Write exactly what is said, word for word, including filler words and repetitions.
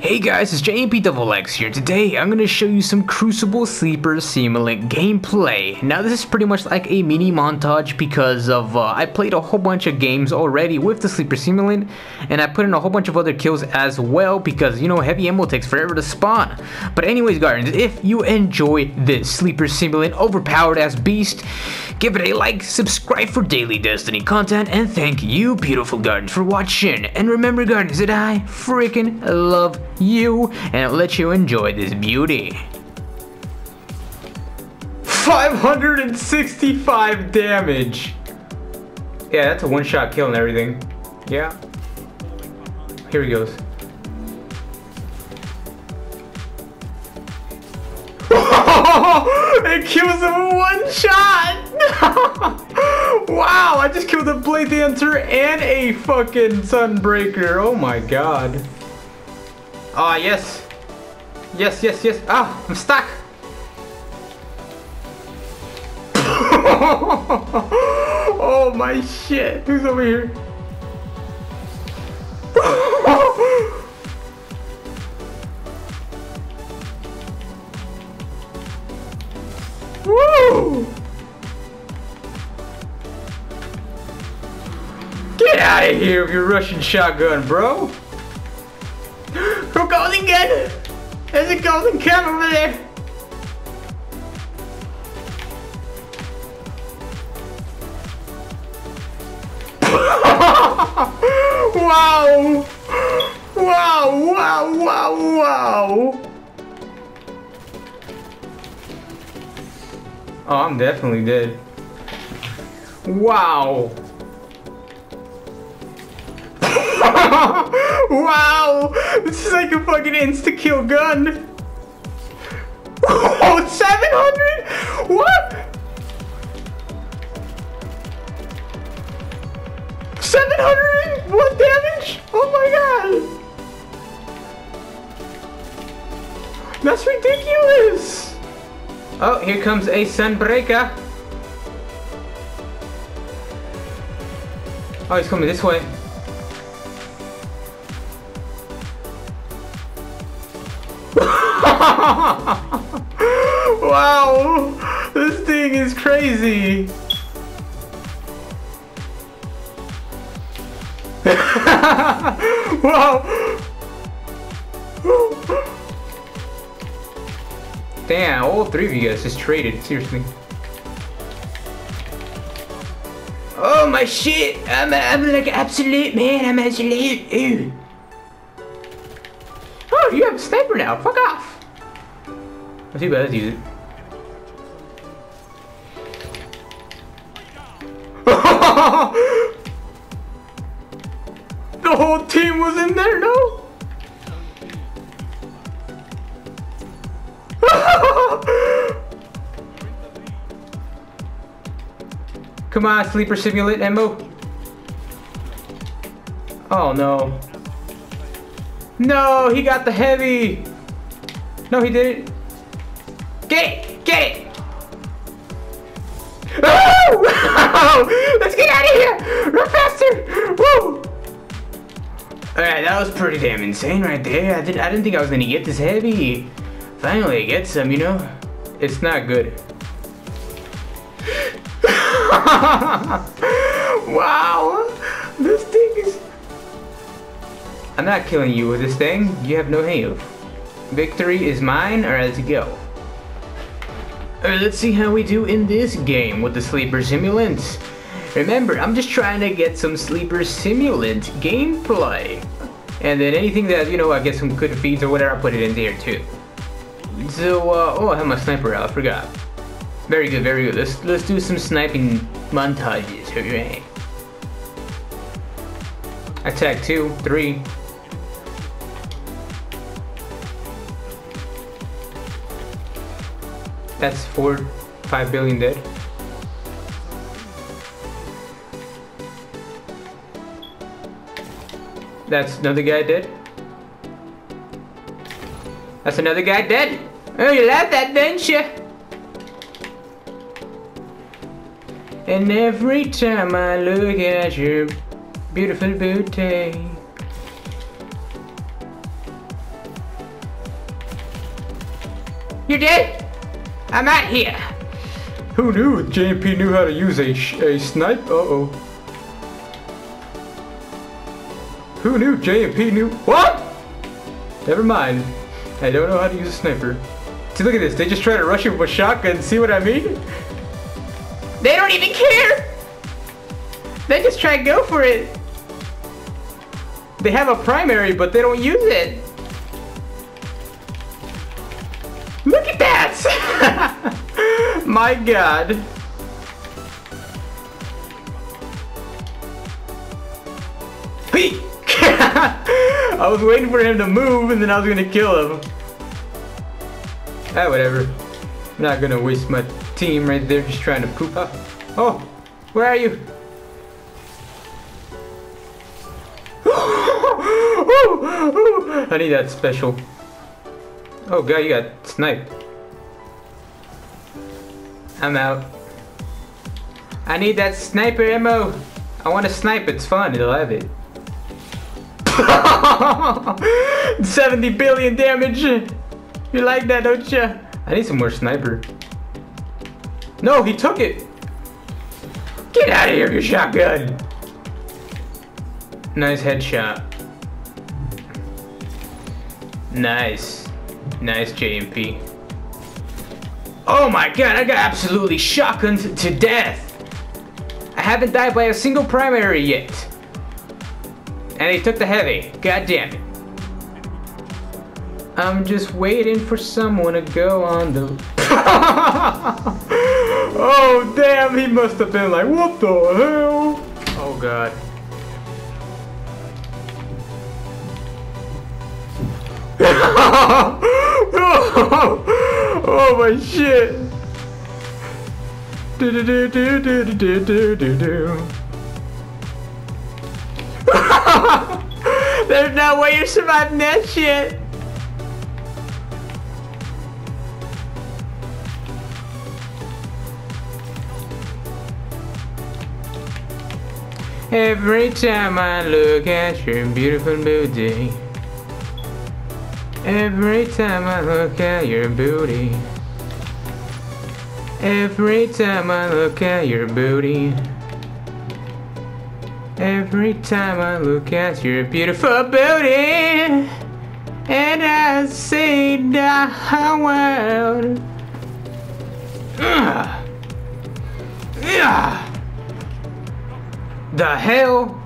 Hey guys, it's J M P X X here. Today I'm gonna show you some Crucible Sleeper Simulant gameplay. Now this is pretty much like a mini montage because of uh, I played a whole bunch of games already with the Sleeper Simulant, and I put in a whole bunch of other kills as well because, you know, heavy ammo takes forever to spawn. But anyways, Guardians, if you enjoy this Sleeper Simulant overpowered ass beast, give it a like, subscribe for daily Destiny content, and thank you, beautiful Guardians, for watching. And remember, Guardians, that I freaking love you. you and let you enjoy this beauty. five hundred sixty-five damage. Yeah, that's a one-shot kill and everything. Yeah. Here he goes. It kills him one shot. Wow, I just killed a Blade Dancer and a fucking Sunbreaker. Oh my god. Ah, uh, yes. Yes, yes, yes. Ah, I'm stuck. Oh my shit. Who's over here? Woo! Get out of here with your Russian shotgun, bro. Who goes again? There's a golden cat over there. Wow! Wow! Wow! Wow! Wow! Oh, I'm definitely dead. Wow! Wow! This is like a fucking insta-kill gun! Oh, seven hundred?! What?! seven hundred?! What damage?! Oh my god! That's ridiculous! Oh, here comes a Sunbreaker! Oh, he's coming this way. Wow, this thing is crazy. Wow. Damn, all three of you guys just traded, seriously. Oh my shit, I'm, I'm like absolute, man, I'm absolute. Ew. Oh, you have a sniper now, fuck off. I see, but let's use it. The whole team was in there, no? Come on, Sleeper Simulant ammo. Oh no. No, he got the heavy. No, he didn't. Get it! Get it! Oh! Let's get out of here! Run faster! Woo! Alright, that was pretty damn insane right there. I, did, I didn't think I was gonna get this heavy. Finally, I get some, you know? It's not good. Wow! This thing is... I'm not killing you with this thing. You have no health. Victory is mine, or let's go. Alright, let's see how we do in this game with the Sleeper Simulant. Remember, I'm just trying to get some Sleeper Simulant gameplay. And then anything that, you know, I get some good feeds or whatever, I put it in there too. So, uh, oh, I have my sniper out, I forgot. Very good, very good. Let's, let's do some sniping montages, alright. Attack two, three. That's four, five billion dead. That's another guy dead. That's another guy dead. Oh, you love that, didn't you? And every time I look at your beautiful booty, You did? I'm out here. Who knew J M P knew how to use a, sh a snipe? Uh-oh. Who knew J M P knew? What? Never mind. I don't know how to use a sniper. See, look at this. They just try to rush him with a shotgun. See what I mean? They don't even care. They just try to go for it. They have a primary, but they don't use it. Look at that! My God. Hey! I was waiting for him to move, and then I was gonna kill him. Ah, whatever. I'm not gonna waste my team right there, just trying to poop up. Oh, where are you? I need that special. Oh God, you got sniped. I'm out. I need that sniper ammo. I want to snipe. It's fun. It'll have it. seventy billion damage. You like that, don't ya? I need some more sniper. No, he took it. Get out of here with your shotgun. Nice headshot. Nice. Nice J M P. Oh my God, I got absolutely shotgunned to death. I haven't died by a single primary yet. And he took the heavy. God damn it. I'm just waiting for someone to go on the... Oh damn, he must have been like, what the hell? Oh God. Oh, oh my shit. Do do do do do do do do do. There's no way you're surviving that shit. Every time I look at your beautiful booty. Every time I look at your booty. Every time I look at your booty. Every time I look at your beautiful booty. And I see the whole world. Ugh. Ugh. The hell?